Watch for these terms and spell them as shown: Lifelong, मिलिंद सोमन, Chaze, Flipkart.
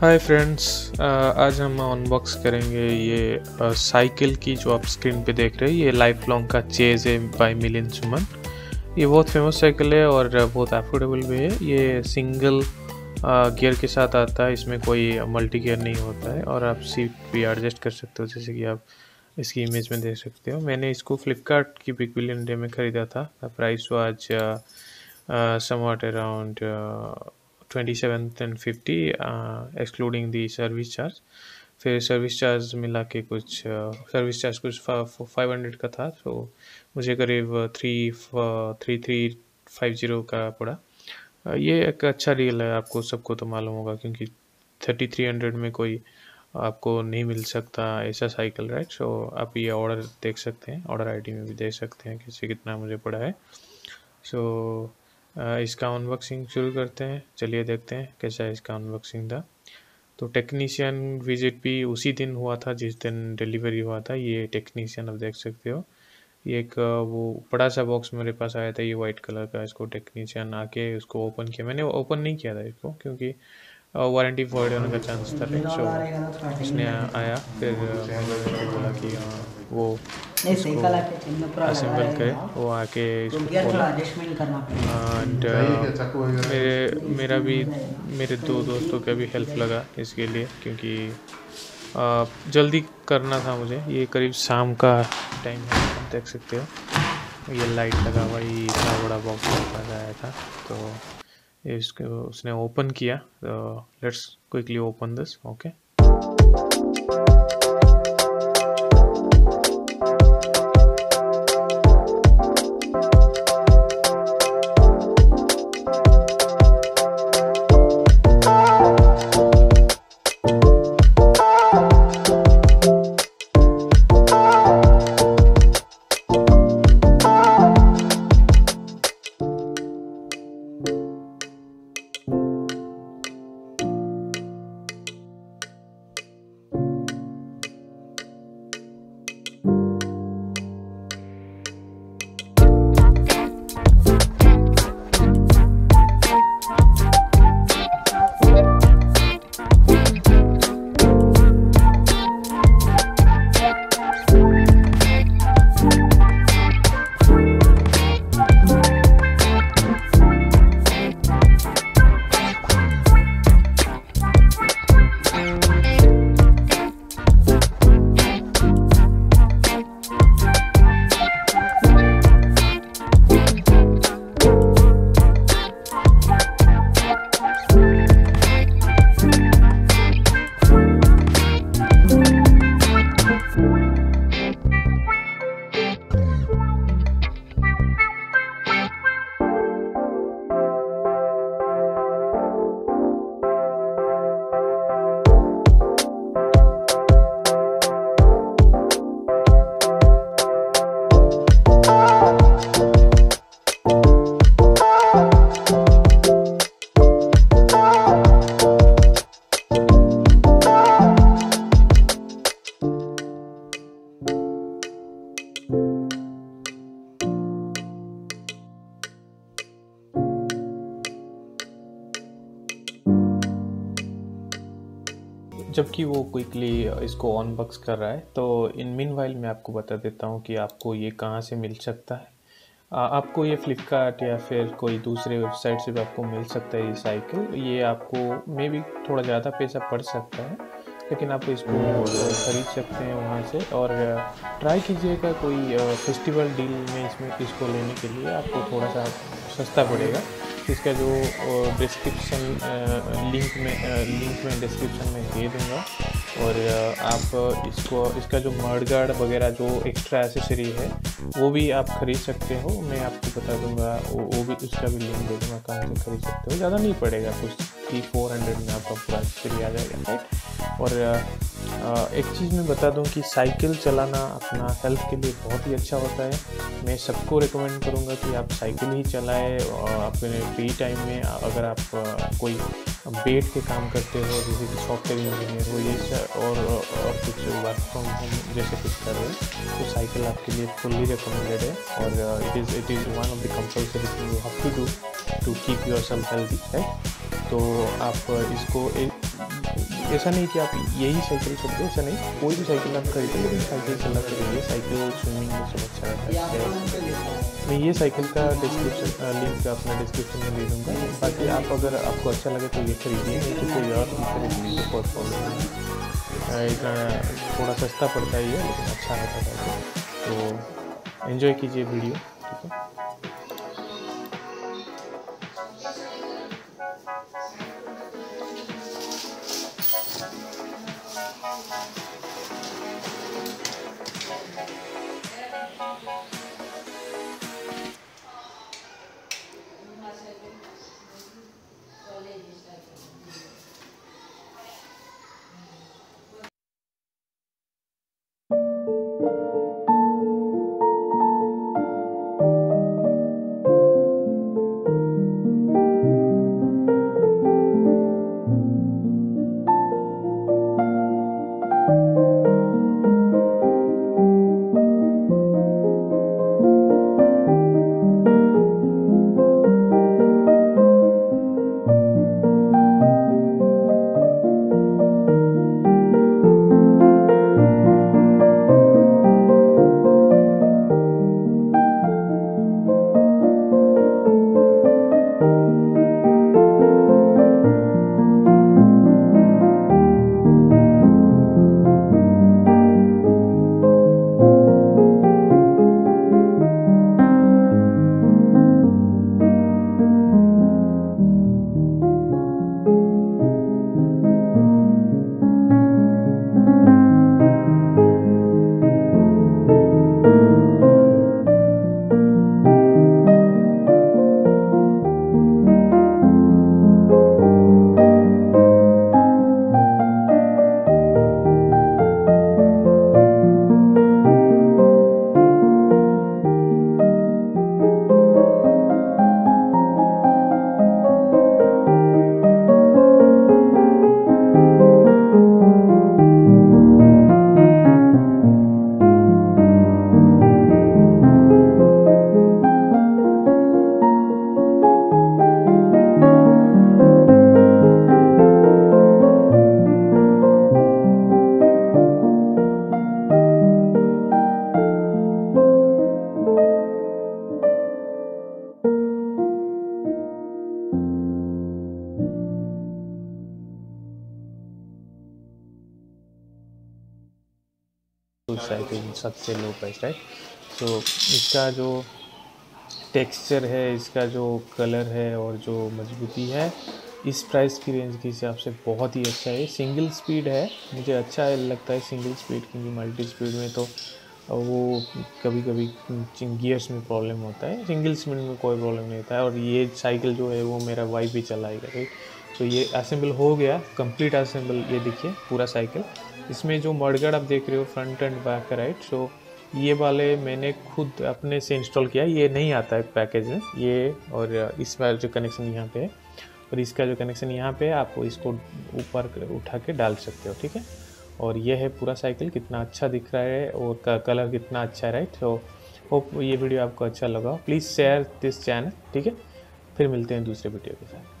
Hi friends, आज हम unbox करेंगे ये साइकिल की जो आप स्क्रीन पे देख रहे हैं। ये लाइफ लॉन्ग का चेज है बाय मिलिंद सोमन। ये बहुत फेमस साइकिल है और बहुत अफोर्डेबल भी है। ये सिंगल गियर के साथ आता है, इसमें कोई मल्टी गियर नहीं होता है और आप सीट भी एडजस्ट कर सकते हो, जैसे कि आप इसकी इमेज में देख सकते हो। मैंने इसको फ्लिपकार्ट की बिग बिलियन डे में ख़रीदा था। Price was somewhat around 2750 excluding the service charge. फिर सर्विस चार्ज मिला के कुछ सर्विस चार्ज कुछ 500 का था, तो मुझे करीब 3350 का पड़ा। ये एक अच्छा डील है, आपको सबको तो मालूम होगा, क्योंकि 3300 में कोई आपको नहीं मिल सकता ऐसा साइकिल, राइट। सो आप ये ऑर्डर देख सकते हैं, ऑर्डर आईडी में भी देख सकते हैं किससे कितना मुझे पड़ा है। सो इसका अनबॉक्सिंग शुरू करते हैं। चलिए देखते हैं कैसा है इसका अनबॉक्सिंग था। तो टेक्नीशियन विजिट भी उसी दिन हुआ था जिस दिन डिलीवरी हुआ था। ये टेक्नीशियन आप देख सकते हो, ये एक वो बड़ा सा बॉक्स मेरे पास आया था, ये वाइट कलर का। इसको टेक्नीशियन आके उसको ओपन किया। मैंने ओपन नहीं किया था इसको, क्योंकि वारंटी वॉइड होने का चांस था। सो उसने आया, फिर बोला कि वो असेंबल करे, वो आके एंड मेरे दो दोस्तों का भी हेल्प लगा इसके लिए, क्योंकि जल्दी करना था मुझे। ये करीब शाम का टाइम है, आप देख सकते हो। ये लाइट लगा हुआ, ये इतना बड़ा बॉक्स लगाया था। तो इसको उसने ओपन किया। Let's quickly open this. Okay, जबकि वो क्विकली इसको अनबॉक्स कर रहा है, तो इन मीनवाइल मैं आपको बता देता हूँ कि आपको ये कहाँ से मिल सकता है। आपको ये फ्लिपकार्ट या फिर कोई दूसरे वेबसाइट से भी आपको मिल सकता है ये साइकिल। ये आपको मे भी थोड़ा ज़्यादा पैसा पड़ सकता है, लेकिन आप इसको खरीद सकते हैं वहाँ से। और ट्राई कीजिएगा कोई फेस्टिवल डील में इसमें इसको लेने के लिए, आपको थोड़ा सा सस्ता पड़ेगा। इसका जो डिस्क्रिप्शन लिंक में डिस्क्रिप्शन में दे दूँगा। और आप इसको इसका जो मडगार्ड वगैरह जो एक्स्ट्रा एसेसरी है वो भी आप खरीद सकते हो। मैं आपको बता दूंगा, वो भी उसका भी लिंक दे दूँगा कहाँ से खरीद सकते हो। ज़्यादा नहीं पड़ेगा, कुछ 300-400 में आपका पूरा फ्री आ जाएगा, राइट। और एक चीज़ मैं बता दूं कि साइकिल चलाना अपना हेल्थ के लिए बहुत ही अच्छा होता है। मैं सबको रिकमेंड करूंगा कि आप साइकिल ही चलाएं। और अपने फ्री टाइम में अगर आप कोई बैठ के काम करते हो, जैसे कि सॉफ्टवेयर इंजीनियर हो, ये और कुछ वर्क फ्रॉम होम जैसे कुछ कर रहे हो, तो साइकिल आपके लिए फुल्ली रिकमेंडेड है। और it is one of the compulsory thing you have to do to keep yourself healthy, right. तो आप इसको ऐसा नहीं कि आप यही साइकिल खरीदो, ऐसा नहीं, कोई भी साइकिल आप खरीदो लेकिन साइकिल चलना चाहिए। साइकिल स्विमिंग में सब अच्छा रहता है। मैं ये साइकिल का डिस्क्रिप्शन लिंक अपना डिस्क्रिप्शन में दे दूँगा, ताकि आप अगर आपको अच्छा लगे तो ये खरीदिए, नहीं तो कोई और खरीदने को बहुत प्रॉब्लम है। थोड़ा सस्ता पड़ता है ये, लेकिन अच्छा रहता है। तो एंजॉय कीजिए वीडियो, ठीक है। साइकिल सबसे लो प्राइस है। तो इसका जो टेक्सचर है, इसका जो कलर है और जो मजबूती है, इस प्राइस की रेंज के हिसाब से बहुत ही अच्छा है। सिंगल स्पीड है, मुझे अच्छा लगता है सिंगल स्पीड, क्योंकि मल्टी स्पीड में तो वो कभी कभी गियर्स में प्रॉब्लम होता है। सिंगल स्पीड में कोई प्रॉब्लम नहीं होता है। और ये साइकिल जो है वो मेरा वाइफ भी चलाएगा। तो ये असेंबल हो गया, कंप्लीट असेंबल। ये देखिए पूरा साइकिल, इसमें जो मडगार्ड आप देख रहे हो front and back right, so ये वाले मैंने खुद अपने से इंस्टॉल किया। ये नहीं आता है पैकेज में ये, और इसका जो कनेक्शन यहाँ पे है और इसका जो कनेक्शन यहाँ पे है, आप इसको ऊपर उठा के डाल सकते हो, ठीक है। और ये है पूरा साइकिल, कितना अच्छा दिख रहा है और कलर कितना अच्छा है राइट। सो होप ये वीडियो आपको अच्छा लगा। प्लीज़ शेयर दिस चैनल, ठीक है। फिर मिलते हैं दूसरे वीडियो के साथ।